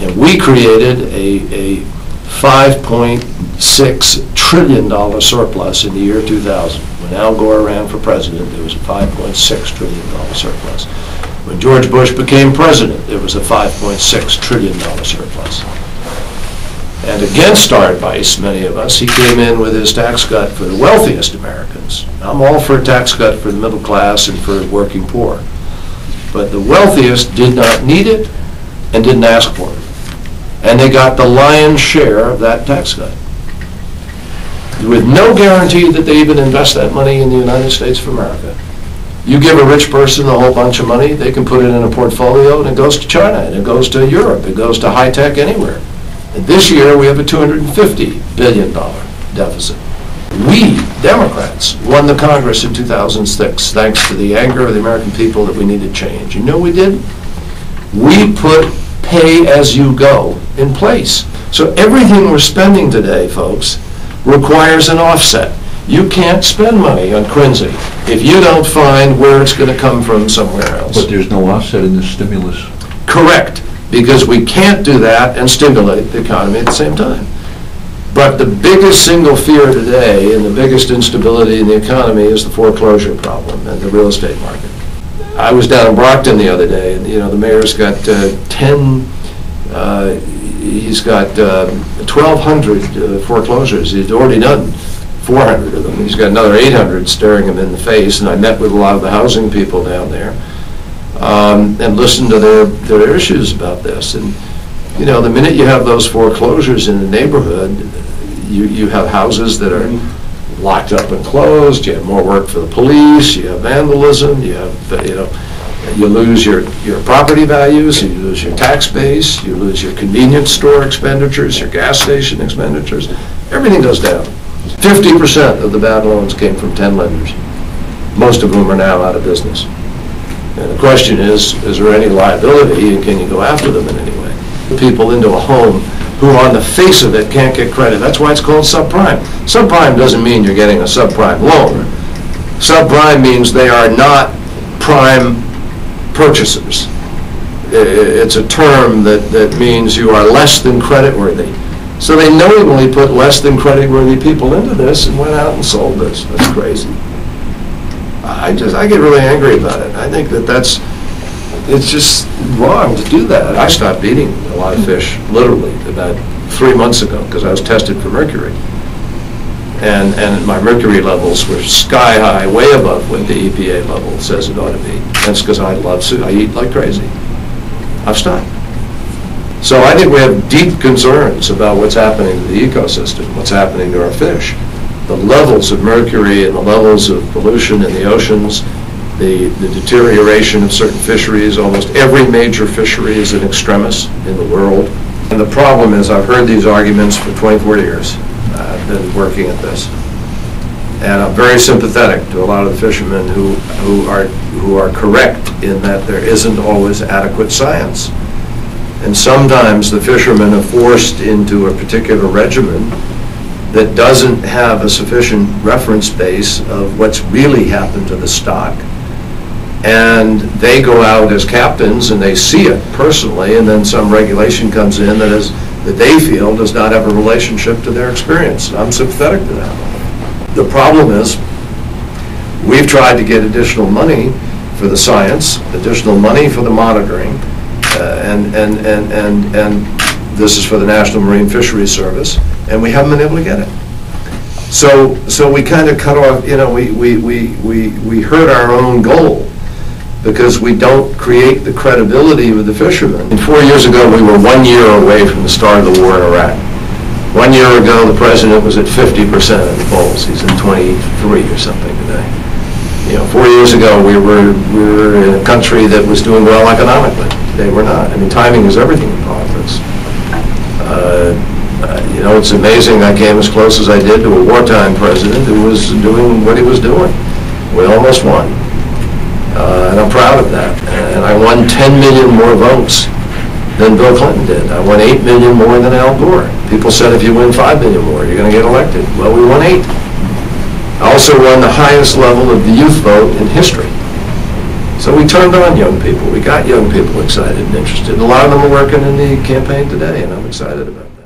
And we created a $5.6 trillion surplus in the year 2000. When Al Gore ran for president, there was a $5.6 trillion surplus. When George Bush became president, there was a $5.6 trillion surplus. And against our advice, many of us, he came in with his tax cut for the wealthiest Americans. I'm all for a tax cut for the middle class and for working poor. But the wealthiest did not need it and didn't ask for it. And they got the lion's share of that tax cut, with no guarantee that they even invest that money in the United States of America. You give a rich person a whole bunch of money, they can put it in a portfolio, and it goes to China, and it goes to Europe, it goes to high-tech anywhere. And this year, we have a $250 billion deficit. We, Democrats, won the Congress in 2006, thanks to the anger of the American people that we needed change. You know we did? We put pay as you go in place. So everything we're spending today, folks, requires an offset. You can't spend money on Quincy if you don't find where it's going to come from somewhere else. But there's no offset in the stimulus. Correct, because we can't do that and stimulate the economy at the same time. But the biggest single fear today and the biggest instability in the economy is the foreclosure problem and the real estate market. I was down in Brockton the other day, and you know the mayor's got 1,200 foreclosures. He's already done 400 of them. He's got another 800 staring him in the face, and I met with a lot of the housing people down there and listened to their issues about this. And you know, the minute you have those foreclosures in the neighborhood, you have houses that are locked up and closed, you have more work for the police, you have vandalism, you have, you lose your property values, you lose your tax base, you lose your convenience store expenditures, your gas station expenditures. Everything goes down. 50% of the bad loans came from 10 lenders, most of whom are now out of business. And the question is there any liability, and can you go after them in any way? People into a home who on the face of it can't get credit. That's why it's called subprime. Subprime doesn't mean you're getting a subprime loan. Subprime means they are not prime purchasers. It's a term that means you are less than creditworthy. So they knowingly put less than creditworthy people into this and went out and sold this. That's crazy. I get really angry about it. I think it's just wrong to do that. I stopped eating a lot of fish, literally, about 3 months ago because I was tested for mercury. And my mercury levels were sky high, way above what the EPA level says it ought to be. That's because I eat like crazy. I've stopped. So I think we have deep concerns about what's happening to the ecosystem, what's happening to our fish. The levels of mercury and the levels of pollution in the oceans, the deterioration of certain fisheries. Almost every major fishery is an extremis in the world. And the problem is I've heard these arguments for 24 years. I've been working at this, and I'm very sympathetic to a lot of the fishermen who are correct in that there isn't always adequate science, and sometimes the fishermen are forced into a particular regimen that doesn't have a sufficient reference base of what's really happened to the stock, and they go out as captains and they see it personally, and then some regulation comes in that they feel does not have a relationship to their experience. I'm sympathetic to that. The problem is we've tried to get additional money for the science, additional money for the monitoring, and this is for the National Marine Fisheries Service, and we haven't been able to get it. So we kind of cut off, you know, we hurt our own goal, because we don't create the credibility with the fishermen. And 4 years ago, we were 1 year away from the start of the war in Iraq. 1 year ago, the president was at 50% of the polls. He's at 23 or something today. You know, 4 years ago, we were in a country that was doing well economically. Today, we're not. I mean, timing is everything in politics. You know, it's amazing I came as close as I did to a wartime president who was doing what he was doing. We almost won. And I'm proud of that. And I won 10 million more votes than Bill Clinton did. I won 8 million more than Al Gore. People said if you win 5 million more, you're going to get elected. Well, we won 8. I also won the highest level of the youth vote in history. So we turned on young people. We got young people excited and interested. A lot of them are working in the campaign today, and I'm excited about that.